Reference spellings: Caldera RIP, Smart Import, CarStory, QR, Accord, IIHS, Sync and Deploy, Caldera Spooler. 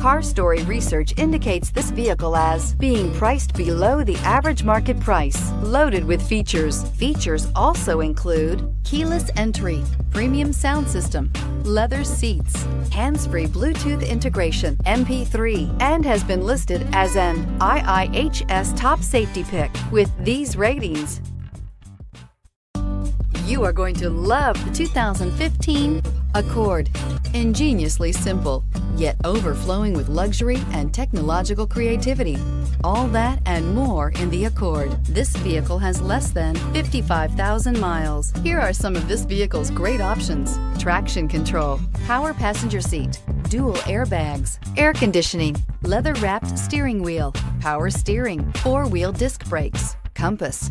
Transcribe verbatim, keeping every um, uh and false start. CarStory research indicates this vehicle as being priced below the average market price, loaded with features. Features also include keyless entry, premium sound system, leather seats, hands-free Bluetooth integration, M P three, and has been listed as an I I H S top safety pick with these ratings. You are going to love the two thousand fifteen Accord. Ingeniously simple, yet overflowing with luxury and technological creativity. All that and more in the Accord. This vehicle has less than fifty-five thousand miles. Here are some of this vehicle's great options: traction control, power passenger seat, dual airbags, air conditioning, leather-wrapped steering wheel, power steering, four-wheel disc brakes, compass,